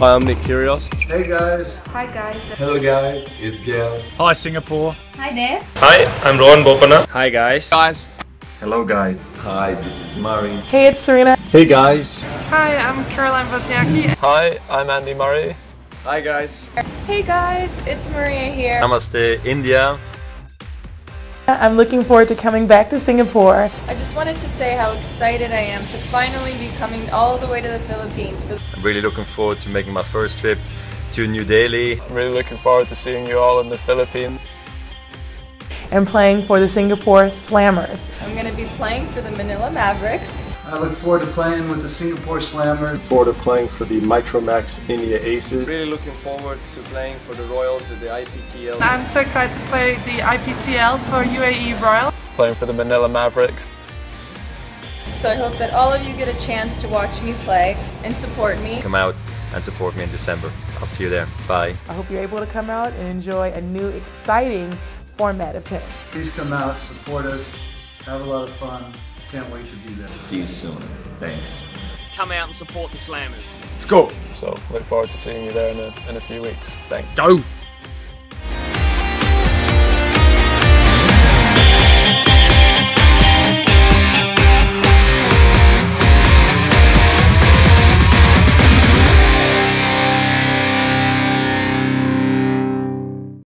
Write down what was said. Hi, I'm Nick Kyrgios. Hey guys. Hi guys. Hello guys, it's Gail. Hi Singapore. Hi there. Hi, I'm Rohan Bopanna. Hi guys. Guys. Hello guys. Hi, this is Mari. Hey, it's Serena. Hey guys. Hi, I'm Caroline Wozniacki. Hi, I'm Andy Murray. Hi guys. Hey guys, it's Maria here. Namaste, India. I'm looking forward to coming back to Singapore. I just wanted to say how excited I am to finally be coming all the way to the Philippines. I'm really looking forward to making my first trip to New Delhi. I'm really looking forward to seeing you all in the Philippines. And playing for the Singapore Slammers. I'm going to be playing for the Manila Mavericks. I look forward to playing with the Singapore Slammers. Looking forward to playing for the Micromax India Aces. Really looking forward to playing for the Royals at the IPTL. I'm so excited to play the IPTL for UAE Royals. Playing for the Manila Mavericks. So I hope that all of you get a chance to watch me play and support me. Come out and support me in December. I'll see you there. Bye. I hope you're able to come out and enjoy a new, exciting format of tennis. Please come out, support us, have a lot of fun. Can't wait to be there. See you soon. Thanks. Come out and support the Slammers. Let's go. So, look forward to seeing you there in a few weeks. Thanks. Go!